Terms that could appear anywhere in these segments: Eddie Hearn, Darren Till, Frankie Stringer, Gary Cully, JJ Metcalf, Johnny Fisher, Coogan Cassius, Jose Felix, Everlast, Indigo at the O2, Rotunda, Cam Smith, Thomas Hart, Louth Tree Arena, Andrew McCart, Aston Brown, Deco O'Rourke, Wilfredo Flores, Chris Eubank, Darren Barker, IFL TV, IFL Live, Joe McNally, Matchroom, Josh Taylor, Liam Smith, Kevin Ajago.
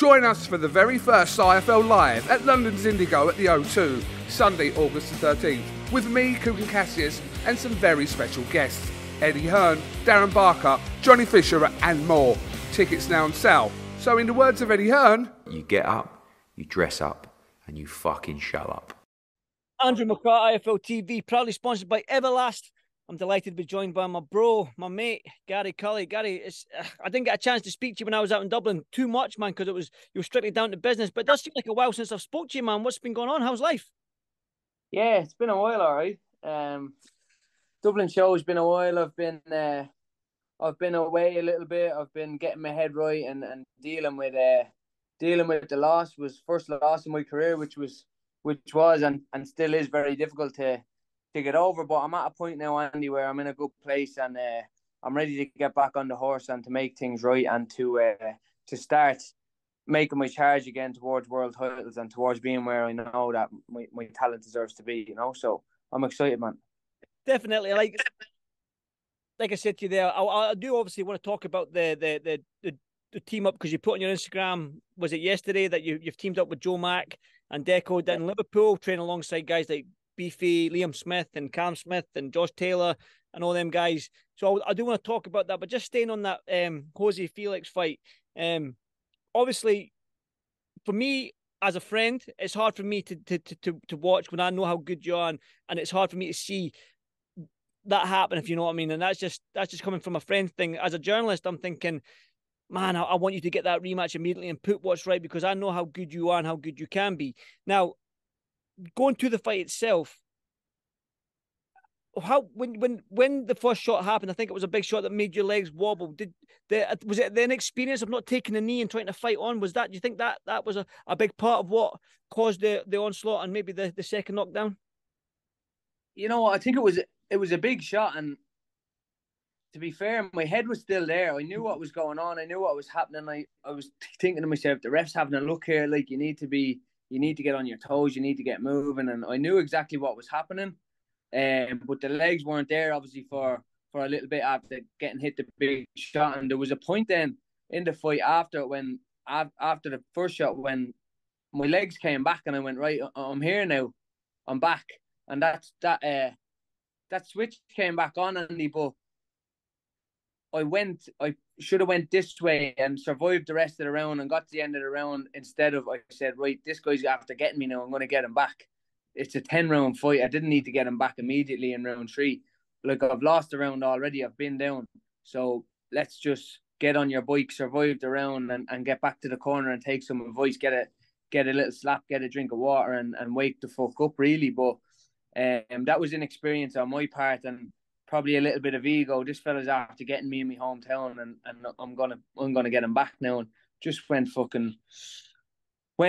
Join us for the very first IFL Live at London's Indigo at the O2, Sunday, August the 13th, with me, Coogan Cassius, and some very special guests, Eddie Hearn, Darren Barker, Johnny Fisher and more. Tickets now on sale. So in the words of Eddie Hearn, you get up, you dress up, and you fucking show up. Andrew McCart, IFL TV, proudly sponsored by Everlast. I'm delighted to be joined by my bro, my mate, Gary Cully. Gary, I didn't get a chance to speak to you when I was out in Dublin too much, man, because you were strictly down to business. But it does seem like a while since I've spoke to you, man. What's been going on? How's life? Yeah, it's been a while, all right. Dublin show's been a while. I've been away a little bit. I've been getting my head right and dealing with the loss. Was first loss in my career, which was and still is very difficult to get over, but I'm at a point now, Andy, where I'm in a good place and I'm ready to get back on the horse and to make things right and to start making my charge again towards world titles and towards being where I know that my talent deserves to be, you know. So I'm excited, man. Definitely, like I said to you there, I do obviously want to talk about the team up, because you put on your Instagram, was it yesterday, that you've teamed up with Joe Mac and Deco down in Liverpool, training alongside guys like Beefy, Liam Smith and Cam Smith and Josh Taylor and all them guys. So I do want to talk about that, but just staying on that Jose Felix fight. Obviously, for me as a friend, it's hard for me to watch when I know how good you are, and it's hard for me to see that happen, if you know what I mean. And that's just coming from a friend thing. As a journalist, I'm thinking, man, I want you to get that rematch immediately and put what's right, because I know how good you are and how good you can be. Now, going to the fight itself, how when the first shot happened, I think it was a big shot that made your legs wobble. Was it the inexperience of not taking a knee and trying to fight on? Was that, do you think that was a big part of what caused the onslaught and maybe the second knockdown? You know, I think it was a big shot, and to be fair, my head was still there. I knew what was going on. I knew what was happening. I was thinking to myself, the ref's having a look here. Like, you need to get on your toes. You need to get moving. And I knew exactly what was happening. But the legs weren't there, obviously, for a little bit after getting hit the big shot. And there was a point then in the fight after the first shot when my legs came back and I went, right, I'm here now. I'm back. And that switch came back on, Andy, but I should have went this way and survived the rest of the round and got to the end of the round instead of, I said, right, this guy's after getting me now. I'm going to get him back. It's a 10-round fight. I didn't need to get him back immediately in round three. Like, I've lost the round already. I've been down. So let's just get on your bike, survive the round and get back to the corner and take some advice, get a little slap, get a drink of water and wake the fuck up, really. But that was inexperience on my part and probably a little bit of ego. This fella's after getting me in my hometown, and I'm gonna get him back now. And just went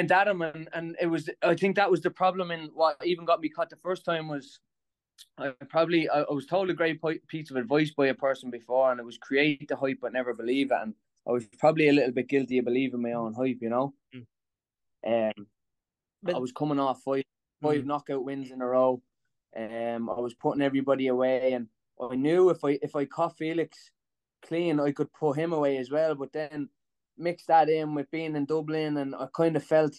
at him, and it was, I think that was the problem, and what even got me caught the first time was I was told a great piece of advice by a person before, and it was create the hype but never believe it, and I was probably a little bit guilty of believing my own hype, you know. I was coming off five knockout wins in a row. I was putting everybody away, and I knew if I caught Felix clean, I could put him away as well. But then mix that in with being in Dublin, and I kind of felt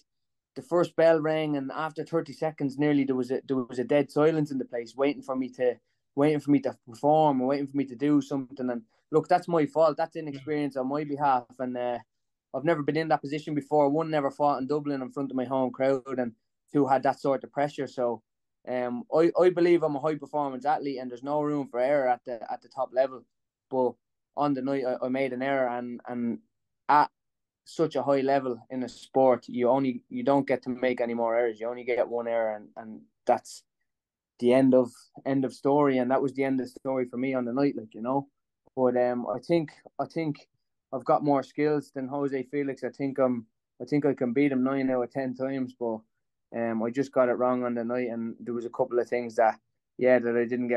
the first bell rang, and after 30 seconds, nearly there was a dead silence in the place, waiting for me to perform, or waiting for me to do something. And look, that's my fault. That's inexperience on my behalf, and I've never been in that position before. One, never fought in Dublin in front of my home crowd, and two, had that sort of pressure. So. I believe I'm a high performance athlete, and there's no room for error at the top level. But on the night, I made an error, and at such a high level in a sport, you don't get to make any more errors. You only get one error, and that's the end of story. And that was the end of the story for me on the night, like, you know. But I think I've got more skills than Jose Felix. I think I can beat him 9 out of 10 times, but. I just got it wrong on the night, and there was a couple of things that I didn't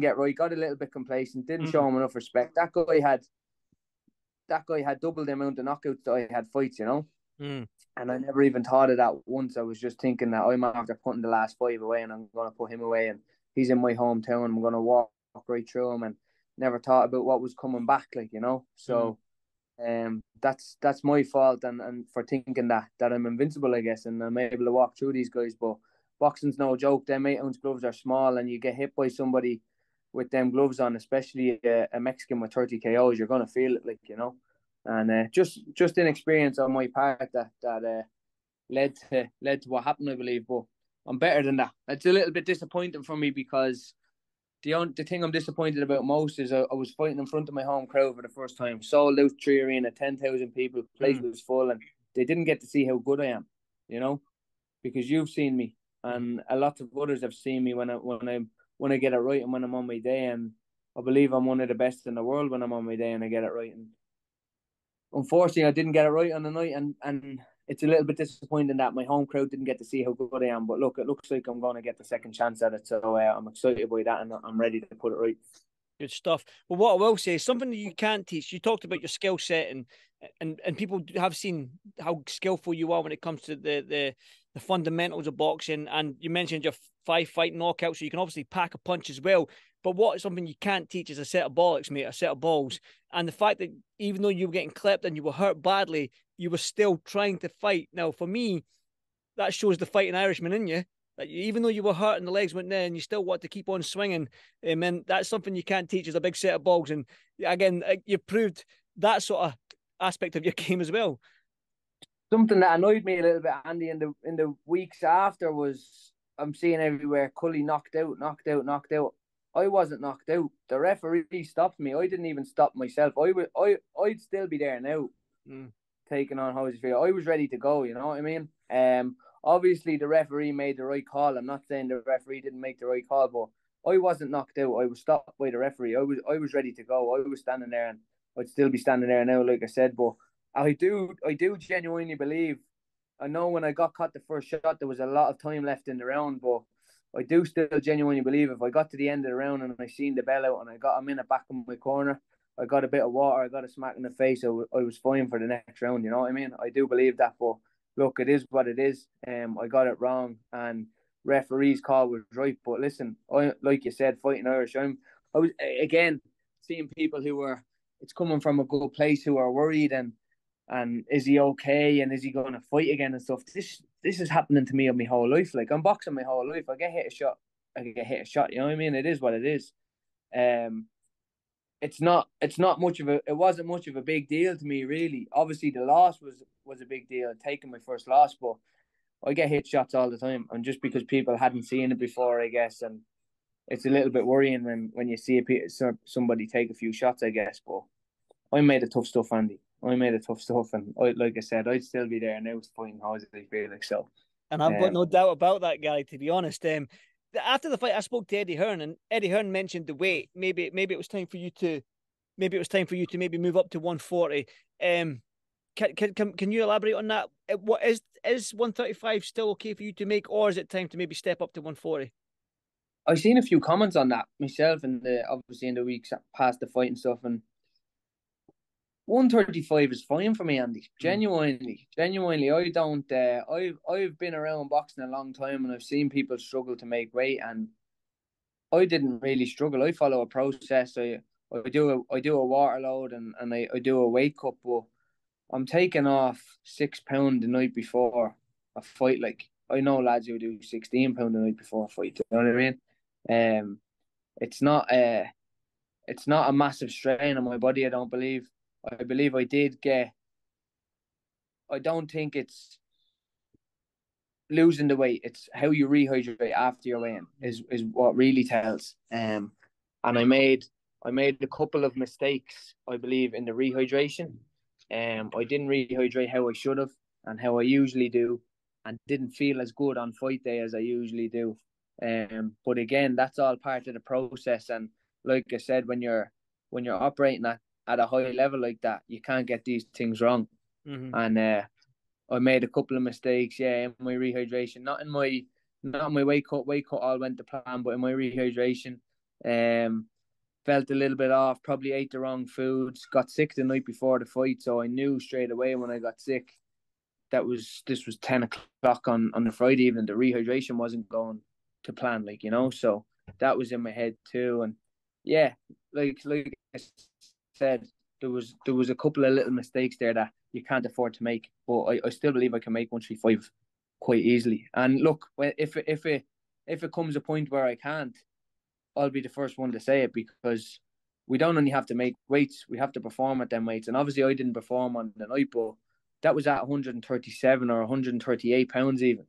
get right. Got a little bit complacent, didn't show him enough respect. That guy had double the amount of knockouts that I had fights, you know. And I never even thought of that once. I was just thinking that I'm after putting the last 5 away, and I'm gonna put him away, and he's in my hometown. I'm gonna walk right through him, and never thought about what was coming back, like, you know. So That's my fault and for thinking that I'm invincible, I guess, and I'm able to walk through these guys. But boxing's no joke. Them 8-ounce gloves are small, and you get hit by somebody with them gloves on, especially a Mexican with 30 KOs, you're gonna feel it, like, you know. And just inexperience on my part that led to what happened, I believe. But I'm better than that. It's a little bit disappointing for me because the thing I'm disappointed about most is I was fighting in front of my home crowd for the first time. Saw Louth Tree Arena, 10,000 people, place was full, and they didn't get to see how good I am, you know, because you've seen me, and a lot of others have seen me when I get it right and when I'm on my day, and I believe I'm one of the best in the world when I'm on my day and I get it right. And unfortunately, I didn't get it right on the night, and it's a little bit disappointing that my home crowd didn't get to see how good I am. But look, it looks like I'm going to get the second chance at it, so I'm excited by that, and I'm ready to put it right. Good stuff. Well, what I will say is something that you can teach. You talked about your skill set, and people have seen how skillful you are when it comes to the fundamentals of boxing. And you mentioned your 5-fight knockout, so you can obviously pack a punch as well. But what is something you can't teach is a set of bollocks, mate, a set of balls. And the fact that even though you were getting clipped and you were hurt badly, you were still trying to fight. Now, for me, that shows the fighting Irishman in you. That even though you were hurt and the legs went there and you still want to keep on swinging, and that's something you can't teach is a big set of balls. And again, you proved that sort of aspect of your game as well. Something that annoyed me a little bit, Andy, in the weeks after was I'm seeing everywhere Cully knocked out. I wasn't knocked out. The referee stopped me. I didn't even stop myself. I'd still be there now, taking on Jose Felix. I was ready to go. You know what I mean? Obviously the referee made the right call. I'm not saying the referee didn't make the right call, but I wasn't knocked out. I was stopped by the referee. I was ready to go. I was standing there, and I'd still be standing there now, like I said. But I do genuinely believe. I know when I got caught the first shot, there was a lot of time left in the round, but I do still genuinely believe if I got to the end of the round and I seen the bell out and I got a minute back in my corner, I got a bit of water, I got a smack in the face, I was fine for the next round, you know what I mean? I do believe that, but look, it is what it is. I got it wrong, and referee's call was right. But listen, like you said, fighting Irish, I was, again, seeing people who were, it's coming from a good place, who are worried and is he okay, and is he going to fight again and stuff. This is happening to me of my whole life. Like, I'm boxing my whole life. I get hit a shot, you know what I mean? It is what it is. It wasn't much of a big deal to me, really. Obviously the loss was a big deal, taking my first loss, but I get hit shots all the time, and just because people hadn't seen it before, I guess, and it's a little bit worrying when you see somebody take a few shots, I guess. But I made a tough stuff, Andy. I made it tough stuff, and like I said, I'd still be there, and I was fighting Jose Felix. So, and I've got no doubt about that, Gary. To be honest, after the fight, I spoke to Eddie Hearn, and Eddie Hearn mentioned the weight. Maybe it was time for you to maybe move up to 140. Can you elaborate on that? What is 135 still okay for you to make, or is it time to maybe step up to 140? I've seen a few comments on that myself, and obviously in the weeks past the fight and stuff, and 135 is fine for me, Andy. Genuinely, I don't. I've been around boxing a long time, and I've seen people struggle to make weight, and I didn't really struggle. I follow a process. I do a water load, and I do a weight cut. But I'm taking off 6 pounds the night before a fight. Like, I know lads who do 16 pounds the night before a fight. You know what I mean? It's not a massive strain on my body, I don't believe. I believe I did get. I don't think it's losing the weight. It's how you rehydrate after your weigh-in is what really tells. And I made a couple of mistakes, I believe, in the rehydration. I didn't rehydrate how I should have and how I usually do, and didn't feel as good on fight day as I usually do. But again, that's all part of the process. And like I said, when you're operating at a high level like that, you can't get these things wrong. And I made a couple of mistakes, in my rehydration. Not in my weight cut all went to plan, but in my rehydration, felt a little bit off, probably ate the wrong foods, got sick the night before the fight, so I knew straight away when I got sick, this was 10 o'clock on the Friday evening, the rehydration wasn't going to plan, like, you know, so that was in my head too. And yeah, like I said, there was a couple of little mistakes there that you can't afford to make, but I still believe I can make 135 quite easily. And look, if it comes a point where I can't, I'll be the first one to say it, because we don't only have to make weights, we have to perform at them weights. And obviously I didn't perform on the night, but that was at 137 or 138 pounds even,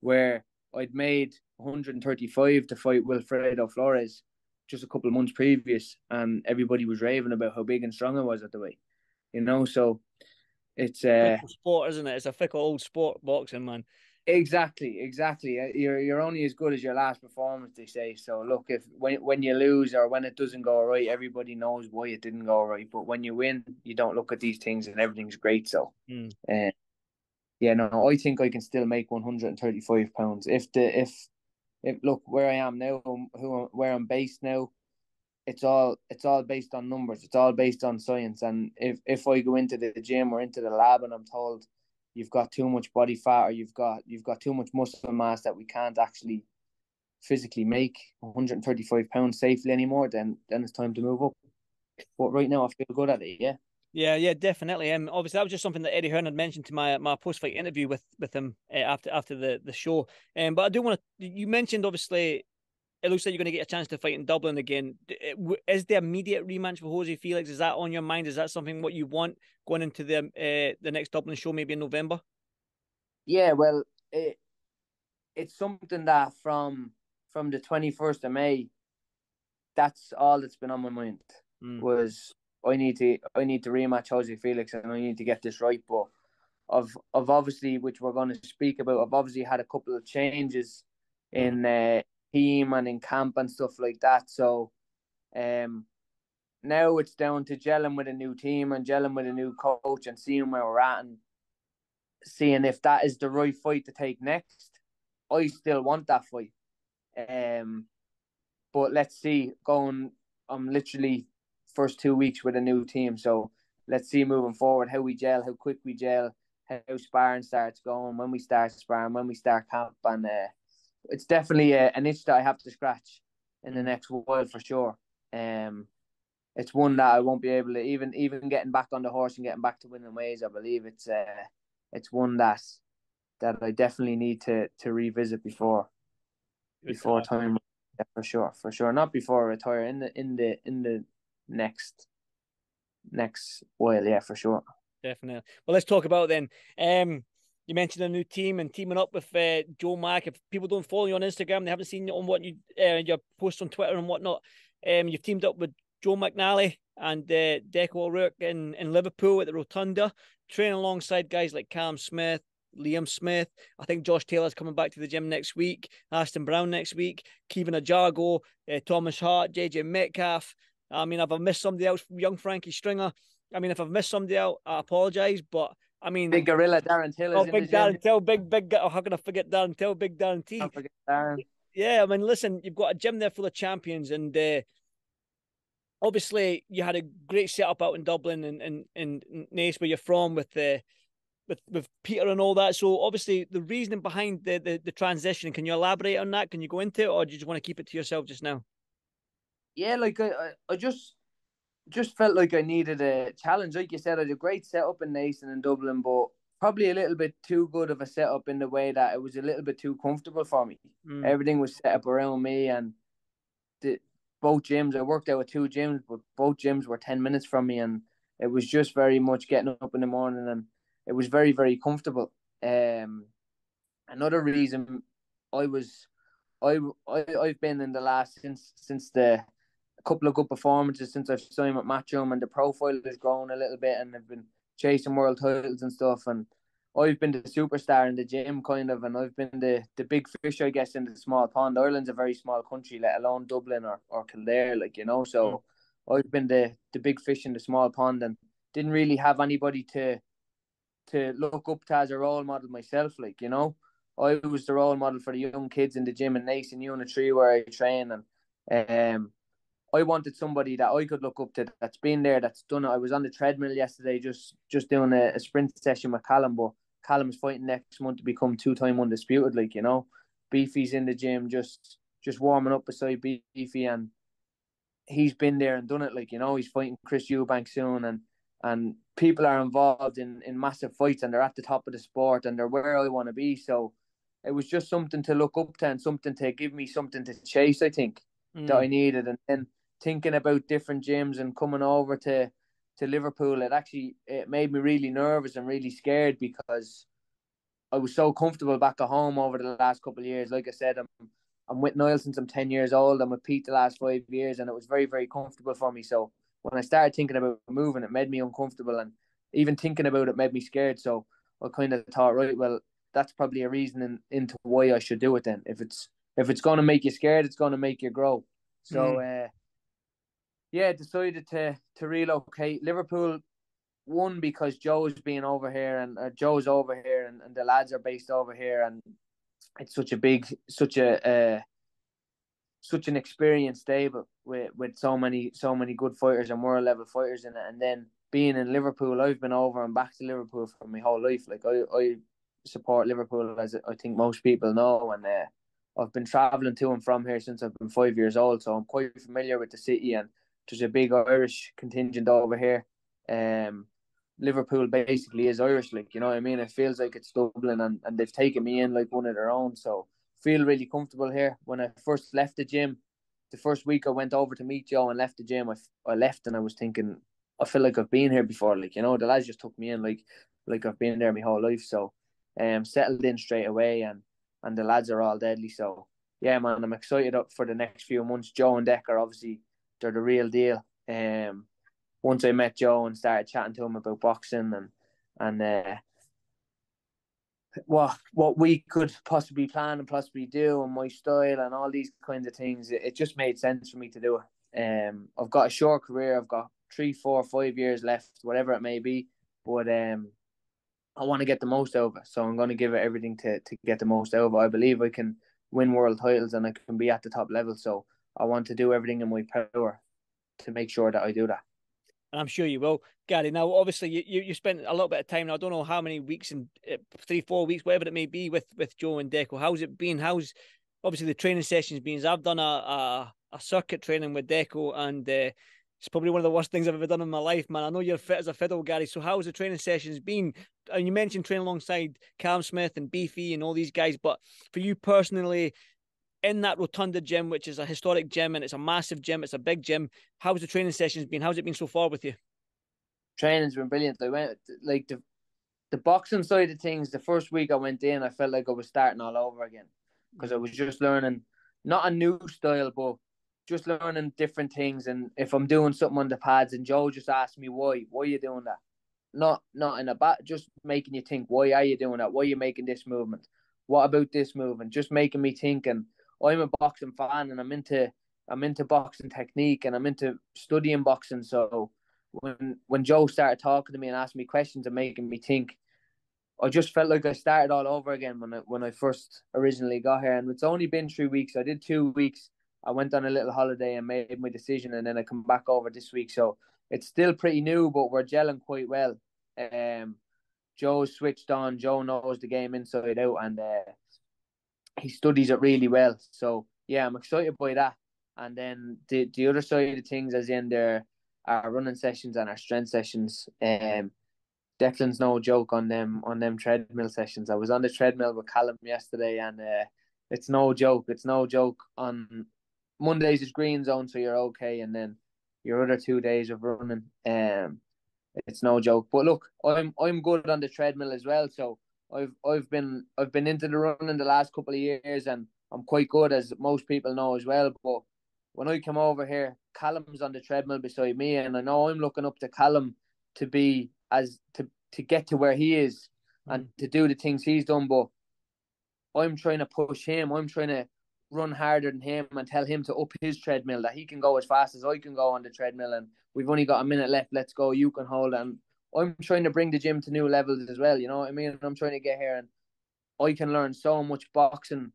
where I'd made 135 to fight Wilfredo Flores just a couple of months previous, and everybody was raving about how big and strong I was at the weight, you know. So it's a sport, isn't it? It's a thick old sport, boxing, man. Exactly. You're only as good as your last performance, they say. So look, if when you lose or when it doesn't go right, everybody knows why it didn't go right. But when you win, you don't look at these things and everything's great. So I think I can still make 135 pounds if look where I am now, where I'm based now. It's all based on numbers. It's all based on science. And if I go into the gym or into the lab and I'm told you've got too much body fat or you've got too much muscle mass that we can't actually physically make 135 pounds safely anymore, then it's time to move up. But right now I feel good at it, yeah. Yeah, definitely. Obviously that was just something that Eddie Hearn had mentioned to my post-fight interview with him after the show. But I do want to, you mentioned obviously it looks like you're going to get a chance to fight in Dublin again. Is the immediate rematch for Jose Felix, is that on your mind? Is that something what you want going into the next Dublin show, maybe in November? Yeah, well, it's something that from the 21st of May, that's all that's been on my mind. Was I need to rematch Jose Felix and I need to get this right. But I've obviously, which we're going to speak about, I've obviously had a couple of changes in team and in camp and stuff like that. So now it's down to gelling with a new team and gelling with a new coach and seeing where we're at and seeing if that is the right fight to take next. I still want that fight. But let's see. I'm literally first 2 weeks with a new team. So let's see moving forward how we gel, how quick we gel, how sparring starts going, when we start sparring, when we start camp. And it's definitely an itch that I have to scratch in the next while for sure. It's one that I won't be able to even getting back on the horse and getting back to winning ways. I believe it's one that I definitely need to revisit before time. Yeah, for sure. Not before I retire, in the next while. Yeah, for sure. Definitely. Well, let's talk about it then. You mentioned a new team and teaming up with Joe Mack. If people don't follow you on Instagram, they haven't seen you on what you your posts on Twitter and whatnot. You've teamed up with Joe McNally and Deco O'Rourke in Liverpool at the Rotunda, training alongside guys like Cam Smith, Liam Smith. I think Josh Taylor's coming back to the gym next week. Aston Brown next week. Kevin Ajago, Thomas Hart, JJ Metcalf. I mean, if I've missed somebody else, young Frankie Stringer. I mean, if I've missed somebody out, I apologise, but I mean, big gorilla Darren Till. Oh, big Darren Till, big. Oh, how can I forget Darren Till? Big Darren T. Don't forget Darren. Yeah, I mean, listen, you've got a gym there full of champions, and obviously you had a great setup out in Dublin and Naas, where you're from, with Peter and all that. So obviously, the reasoning behind the transition. Can you elaborate on that? Can you go into it, or do you just want to keep it to yourself just now? Yeah, like I just felt like I needed a challenge. Like you said, I had a great setup in Naas and in Dublin, but probably a little bit too good of a setup in the way that it was a little bit too comfortable for me. Everything was set up around me, and both gyms, I worked out with two gyms, but both gyms were 10 minutes from me, and it was just very much getting up in the morning, and it was very, very comfortable. Another reason I've been in the last, since the couple of good performances since I've signed at Matchroom, and the profile has grown a little bit, and I've been chasing world titles and stuff, and I've been the superstar in the gym kind of, and I've been the big fish, I guess, in the small pond. Ireland's a very small country, let alone Dublin or Kildare, like, you know. So I've been the big fish in the small pond, and didn't really have anybody to look up to as a role model myself, like, you know. I was the role model for the young kids in the gym in Naas and Unit 3 where I train, and I wanted somebody that I could look up to, that's been there, that's done it. I was on the treadmill yesterday just doing a sprint session with Callum, but Callum's fighting next month to become 2-time undisputed, like, you know. Beefy's in the gym just warming up beside Beefy, and he's been there and done it, like, you know. He's fighting Chris Eubank soon, and and people are involved in massive fights and they're at the top of the sport and they're where I want to be. So it was just something to look up to and something to give me something to chase, I think, that I needed. And then thinking about different gyms and coming over to Liverpool, it made me really nervous and really scared because I was so comfortable back at home over the last couple of years. Like I said, I'm with Niall since I'm 10 years old. I'm with Pete the last 5 years, and it was very, very comfortable for me. So when I started thinking about moving, it made me uncomfortable, and even thinking about it made me scared. So I kind of thought, right, well, that's probably a reason into why I should do it then. If it's going to make you scared, it's going to make you grow. So, decided to relocate. Liverpool, one, because Joe's over here and the lads are based over here, and it's such an experienced stable with so many good fighters and world level fighters in it. And then being in Liverpool, I've been over and back to Liverpool for my whole life. Like I support Liverpool, as I think most people know, and I've been travelling to and from here since I've been 5 years old, so I'm quite familiar with the city. And there's a big Irish contingent over here. Liverpool basically is Irish, like, you know what I mean? It feels like it's Dublin, and they've taken me in like one of their own, so feel really comfortable here. When I first left the gym, the first week I went over to meet Joe and left the gym, I left and I was thinking, I feel like I've been here before, like, you know, the lads just took me in like I've been there my whole life. So settled in straight away, and the lads are all deadly. So yeah, man, I'm excited up for the next few months. Joe and Decker, obviously, they're the real deal. Once I met Joe and started chatting to him about boxing and what we could possibly plan and possibly do and my style and all these kinds of things, it just made sense for me to do it. I've got a short career. I've got 3, 4, 5 years left, whatever it may be, but I want to get the most out of it. So I'm going to give it everything to get the most out of it. I believe I can win world titles and I can be at the top level. So I want to do everything in my power to make sure that I do that. And I'm sure you will, Gary. Now, obviously, you spent a little bit of time now. I don't know how many weeks, in 3, 4 weeks, whatever it may be, with Joe and Deco. How's it been? How's, obviously, the training sessions been? I've done a circuit training with Deco, and it's probably one of the worst things I've ever done in my life, man. I know you're fit as a fiddle, Gary. So how's the training sessions been? And you mentioned training alongside Cam Smith and Beefy and all these guys, but for you personally, in that Rotunda gym, which is a historic gym and it's a massive gym, it's a big gym, how's the training sessions been? How's it been so far with you? Training's been brilliant. I went, like, the boxing side of things, the first week I went in, I felt like I was starting all over again because I was just learning, not a new style, but just learning different things. And if I'm doing something on the pads, and Joe just asked me, why are you doing that? Not in a bat, just making you think, why are you doing that? Why are you making this movement? What about this movement? Just making me think. And I'm a boxing fan, and I'm into boxing technique, and I'm into studying boxing. So when Joe started talking to me and asking me questions and making me think, I just felt like I started all over again when I first originally got here. And it's only been 3 weeks. I did 2 weeks. I went on a little holiday and made my decision, and then I come back over this week. So it's still pretty new, but we're gelling quite well. Joe's switched on. Joe knows the game inside out, and he studies it really well. So yeah, I'm excited by that. And then the other side of things, as in there, our running sessions and our strength sessions. Declan's no joke on them treadmill sessions. I was on the treadmill with Callum yesterday, and it's no joke. It's no joke. On Mondays is green zone, so you're okay, and then your other 2 days of running, it's no joke. But look, I'm good on the treadmill as well, so I've been into the running the last couple of years, and I'm quite good, as most people know as well. But when I come over here, Callum's on the treadmill beside me, and I know I'm looking up to Callum to be to get to where he is and to do the things he's done. But I'm trying to push him. I'm trying to run harder than him and tell him to up his treadmill, that he can go as fast as I can go on the treadmill, and we've only got a minute left. Let's go. You can hold on. I'm trying to bring the gym to new levels as well, you know what I mean? I'm trying to get here, and I can learn so much boxing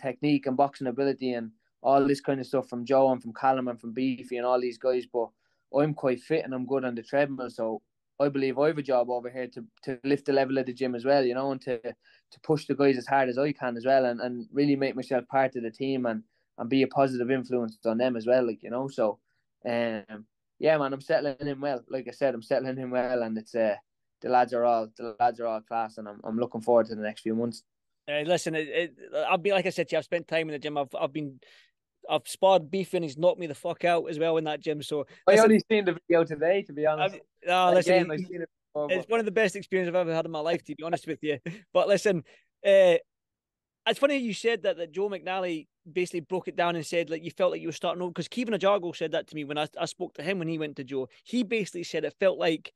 technique and boxing ability and all this kind of stuff from Joe and from Callum and from Beefy and all these guys. But I'm quite fit and I'm good on the treadmill, so I believe I have a job over here to lift the level of the gym as well, you know, and to push the guys as hard as I can as well, and really make myself part of the team and be a positive influence on them as well, like, you know. So yeah, man, I'm settling in well. Like I said, I'm settling in well, and it's the lads are all class, and I'm looking forward to the next few months. Listen, I'll be like I said to you, I've spent time in the gym. I've sparred beef and he's knocked me the fuck out as well in that gym. So listen, I only seen the video today, to be honest. It's one of the best experiences I've ever had in my life, to be honest with you. But listen, it's funny you said that Joe McNally basically broke it down and said, like, you felt like you were starting over, because Kevin Ajago said that to me when I spoke to him when he went to Joe. He basically said it felt like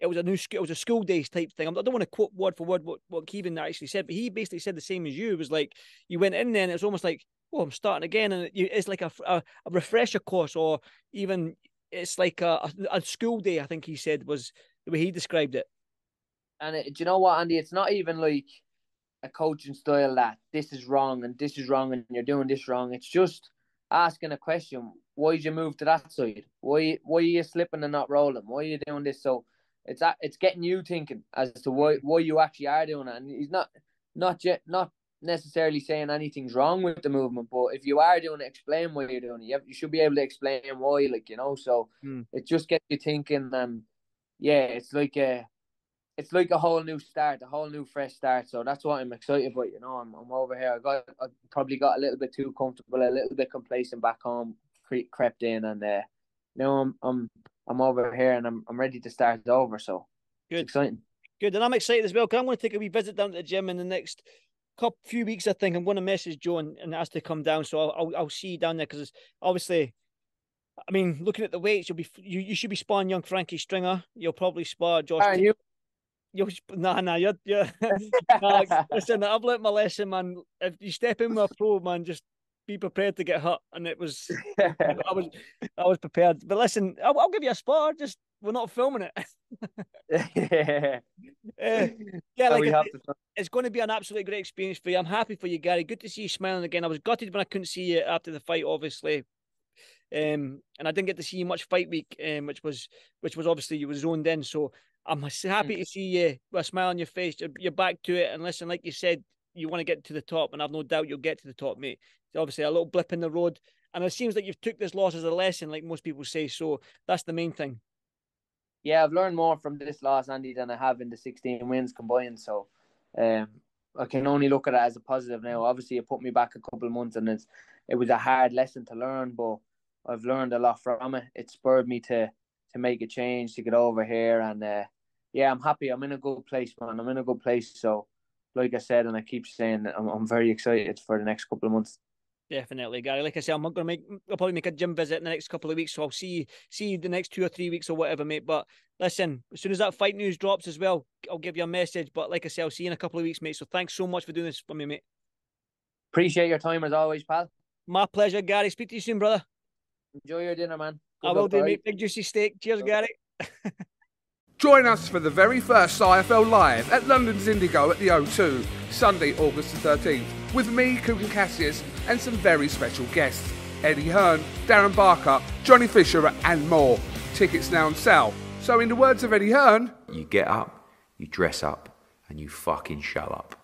it was a school days type thing. I don't want to quote word for word what Kevin actually said, but he basically said the same as you. It was like you went in there and it was almost like, oh, I'm starting again, and it's like a refresher course, or even it's like a school day, I think he said, was the way he described it. And do you know what, Andy? It's not even like a coaching style that this is wrong and you're doing this wrong. It's just asking a question. Why did you move to that side? Why are you slipping and not rolling? Why are you doing this? So it's getting you thinking as to why you actually are doing it. And he's not necessarily saying anything's wrong with the movement, but if you are doing it, explain why you're doing it. You should be able to explain why, like, you know. So it just gets you thinking, and yeah, it's like a whole new start, a whole new fresh start. So that's what I'm excited about, you know. I'm over here. I probably got a little bit too comfortable, a little bit complacent back home, crept in, and now I'm over here and I'm ready to start over. So good, it's exciting, good, and I'm excited as well, because I'm going to take a wee visit down to the gym in the next few weeks. I think I'm going to message Joe and ask to come down, so I'll see you down there, because obviously, I mean, looking at the weights, you should be sparring young Frankie Stringer. You'll probably spar Josh. Are you? You're listen, I've learnt my lesson, man. If you step in with a pro, man, just be prepared to get hurt. And it was, I was prepared. But listen, I'll give you a spar. Just we're not filming it. It's going to be an absolutely great experience for you. I'm happy for you, Gary. Good to see you smiling again. I was gutted when I couldn't see you after the fight, obviously. And I didn't get to see you much fight week, which was obviously you were zoned in. So I'm happy to see you with a smile on your face. You're back to it. And listen, like you said, you want to get to the top, and I've no doubt you'll get to the top, mate. It's obviously a little blip in the road, and it seems like you've took this loss as a lesson, like most people say. So that's the main thing. Yeah, I've learned more from this loss, Andy, than I have in the 16 wins combined. So I can only look at it as a positive now. Obviously, it put me back a couple of months, and it was a hard lesson to learn, but I've learned a lot from it. It spurred me to make a change, to get over here, and yeah, I'm happy. I'm in a good place, man. I'm in a good place. So, like I said, and I keep saying, I'm very excited for the next couple of months. Definitely, Gary. Like I said, I'll probably make a gym visit in the next couple of weeks, so I'll see you the next 2 or 3 weeks or whatever, mate. But listen, as soon as that fight news drops as well, I'll give you a message. But like I said, I'll see you in a couple of weeks, mate. So thanks so much for doing this for me, mate. Appreciate your time as always, pal. My pleasure, Gary. Speak to you soon, brother. Enjoy your dinner, man. Good I will do, mate. Big juicy steak. Cheers, Gary. Join us for the very first IFL Live at London's Indigo at the O2, Sunday, August the 13th, with me, Coogan Cassius, and some very special guests, Eddie Hearn, Darren Barker, Johnny Fisher, and more. Tickets now on sale. So in the words of Eddie Hearn, you get up, you dress up, and you fucking show up.